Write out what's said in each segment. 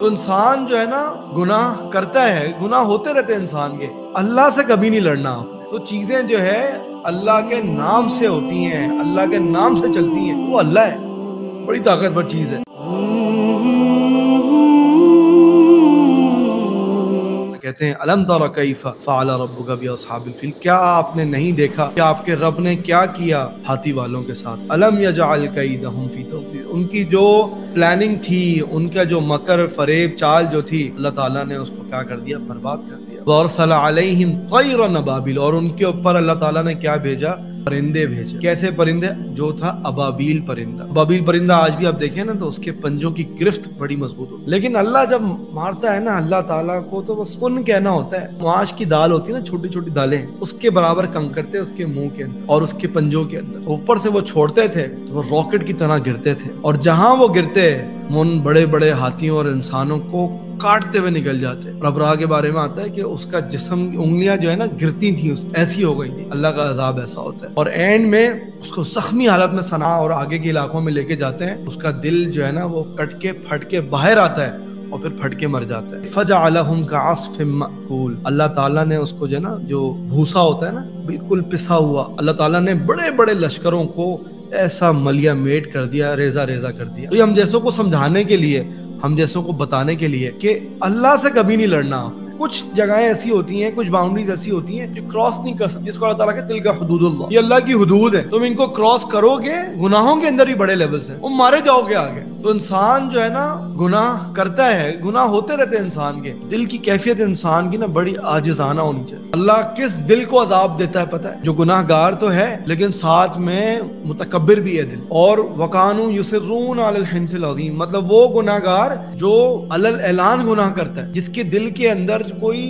तो इंसान जो है ना गुनाह करता है, गुनाह होते रहते हैं इंसान के। अल्लाह से कभी नहीं लड़ना। तो चीज़ें जो है अल्लाह के नाम से होती हैं, अल्लाह के नाम से चलती हैं। वो अल्लाह है, बड़ी ताकतवर चीज़ है। कहते हैं अलम तौर कैफ़ा फ़अल रब्बुका बिअस्हाबिल फ़ील, क्या आपने नहीं देखा कि आपके रब ने क्या किया हाथी वालों के साथ। अलम यजअल कैदहुम फ़ी तदलील, उनकी जो प्लानिंग थी, उनका जो मकर फरेब चाल जो थी, अल्लाह ताला ने उसको क्या कर दिया, बर्बाद कर दिया। वअरसल अलैहिम तैरन अबाबिल, और उनके ऊपर अल्लाह ताला ने क्या भेजा, परिंदे भेजे। कैसे परिंदे, जो था अबाबील परिंदा। अबाबील परिंदा आज भी आप देखें ना तो उसके पंजों की गिरफ्त बड़ी मजबूत होती है, लेकिन अल्लाह जब मारता है ना अल्लाह ताला को, तो वो सुन कहना होता है, माश की दाल होती है ना, छोटी छोटी दालें, उसके बराबर कंकरते उसके मुंह के अंदर और उसके पंजों के अंदर। ऊपर से वो छोड़ते थे तो वो रॉकेट की तरह गिरते थे, और जहाँ वो गिरते उन बड़े बड़े हाथियों और इंसानों को काटते हुए निकल जाते। और अब्राह के बारे में आता है कि उसका जिस्म, उंगलियां जो है ना गिरती थी, उस ऐसी हो गई थी। अल्लाह का अजाब ऐसा होता है। और एंड में उसको जख्मी हालत में सना और आगे के इलाकों में लेके जाते हैं। उसका दिल जो है ना वो कट के फट के बाहर आता है और फिर फटके मर जाता है। फजअलहुम कअस्फिम मअकूल, अल्लाह ताला ने उसको जो है ना जो भूसा होता है ना बिल्कुल पिसा हुआ, अल्लाह ताला ने बड़े बड़े लश्करों को ऐसा मलिया मेट कर दिया, रेजा रेजा कर दिया। तो हम जैसों को समझाने के लिए, हम जैसों को बताने के लिए कि अल्लाह से कभी नहीं लड़ना। कुछ जगहें ऐसी होती हैं, कुछ बाउंड्रीज ऐसी होती हैं जो क्रॉस नहीं कर सकते, जिसको अल्लाह ताला कहते हैं तिलका हुदूदुल्लाह, ये अल्लाह की हुदूद है। तुम इनको क्रॉस करोगे, गुनाहों के अंदर भी बड़े लेवल्स हैं, तुम मारे जाओगे आगे। तो इंसान जो है ना गुनाह करता है, गुनाह होते रहते हैं इंसान के। दिल की कैफियत इंसान की ना बड़ी आजिजाना होनी चाहिए। अल्लाह किस दिल को अजाब देता है पता है, जो गुनाहगार तो है लेकिन साथ में मुतकब्बिर भी है दिल। और वकानू युसरून अलल हिन्थिल अज़ीम, मतलब वो गुनाहगार जो अलल ऐलान गुनाह करता है, जिसके दिल के अंदर कोई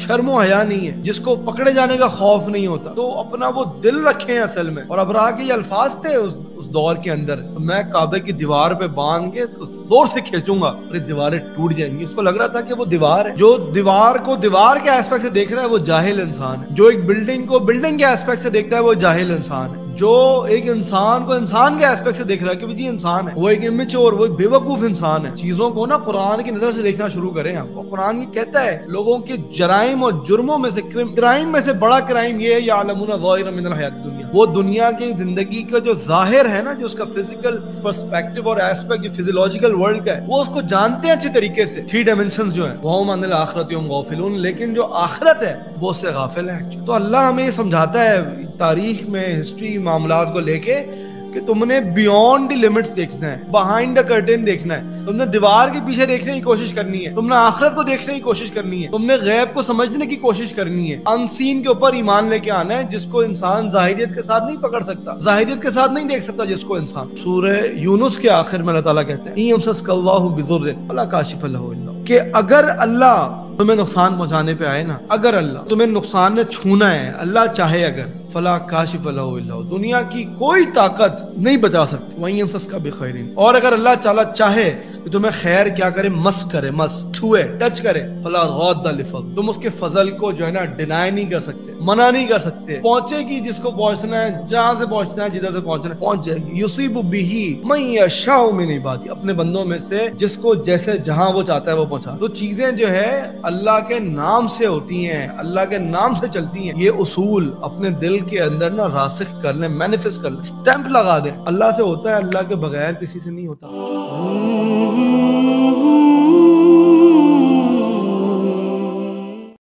शर्म और हया नहीं है, जिसको पकड़े जाने का खौफ नहीं होता, तो अपना वो दिल रखे असल में। और अब्राह के ये अल्फाज थे उस दौर के अंदर, मैं काबे की दीवार पे बांध के इसको जोर से खींचूंगा, अरे दीवारें टूट जाएंगी। उसको लग रहा था कि वो दीवार है। जो दीवार को दीवार के एस्पेक्ट से देख रहा है वो जाहिल इंसान है। जो एक बिल्डिंग को बिल्डिंग के एस्पेक्ट से देखता है वो जाहिल इंसान है। जो एक इंसान को इंसान के एस्पेक्ट से देख रहा है कि जी इंसान है, वो एक इमेच्योर, वो बेवकूफ इंसान है। चीजों को ना कुरान की नजर से देखना शुरू करें आप। और कुरान ये कहता है लोगों के जराइम और जुर्मों में से क्राइम में से बड़ा क्राइम ये है, यालमुना ज़ाहिरम मिनल हयातिद दुनिया, वो दुनिया की जिंदगी का जो जाहिर है ना, जो उसका फिजिकल पर्सपेक्टिव और एस्पेक्ट जो फिजियोलॉजिकल वर्ल्ड का है, वो उसको जानते हैं अच्छे तरीके से। थ्री डायमेंशंस जो है वहुम अनिल आखिरति हुम गाफिलून, लेकिन जो आखिरत है वो उससे गाफिल है। तो अल्लाह हमें ये समझाता है तारीख में, हिस्ट्री मामलात को लेके, कि तुमने बियॉन्ड द लिमिट्स देखना है, बिहाइंड द कर्टेन देखना है। तुमने दीवार के पीछे देखने की कोशिश करनी है, तुमने आखिरत को देखने की कोशिश करनी है, तुमने गैब को समझने की कोशिश करनी है। अनसीन के ऊपर ईमान लेके आना है, जिसको इंसान जाहिरियत के साथ नहीं पकड़ सकता, जाहिरियत के साथ नहीं देख सकता जिसको इंसान। सूरह यूनुस के आखिर में अल्लाह ताला कहते हैं यमससकल्लाहु बिज़ुर्रिन वला काशिफ लहू इल्ला, कि अगर अल्लाह तुम्हें नुकसान पहुंचाने पे आए ना, अगर अल्लाह तुम्हें नुकसान ने छूना है, अल्लाह चाहे अगर, फला काशिफ लहू इल्ला, दुनिया की कोई ताकत नहीं बचा सकती। वहीं यमससका बिखैरिन, और अगर अल्लाह ताला चाहे कि तुम्हें खैर क्या करे, मस करे, मस छुए, टच करे, फला रद्द लिफज़ल, तुम उसके फजल को जो है ना डिनाई नहीं कर सकते, मना नहीं कर सकते। पहुंचेगी जिसको पहुंचना है, जहाँ से पहुंचना है, जिधर से पहुंचना है, पहुंच जाएगी। युसीबु बिही मन यशाउ मिन इबादी, अपने बंदों में से जिसको जैसे जहाँ वो चाहता है वो पहुंचा। तो चीजें जो है अल्लाह के नाम से होती हैं, अल्लाह के नाम से चलती हैं। ये उसूल अपने दिल के अंदर ना रासिख कर लें, मैनिफेस्ट कर लें, स्टैंप लगा दें। अल्लाह से होता है, अल्लाह के बगैर किसी से नहीं होता।